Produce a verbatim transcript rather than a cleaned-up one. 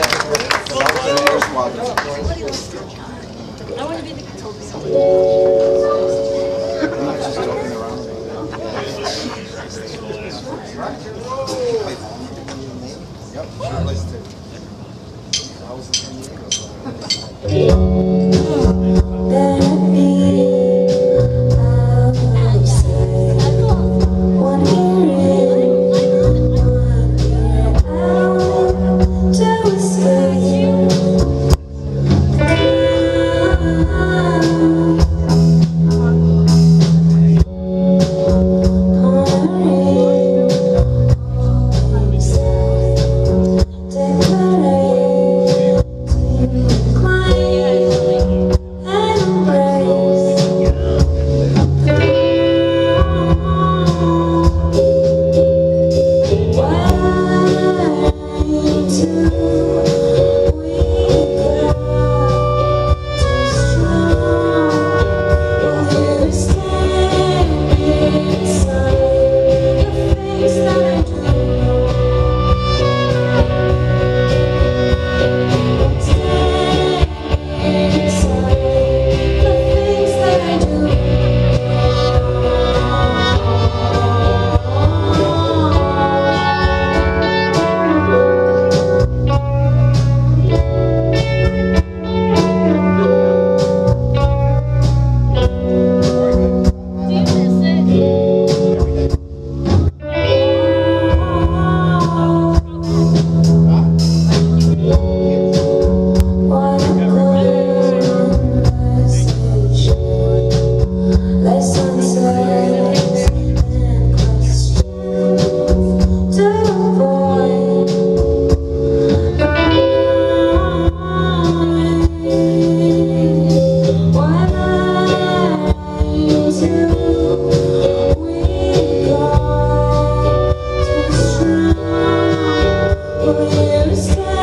I want to be the consultant. I'm not just joking around. I was in San Diego. Where is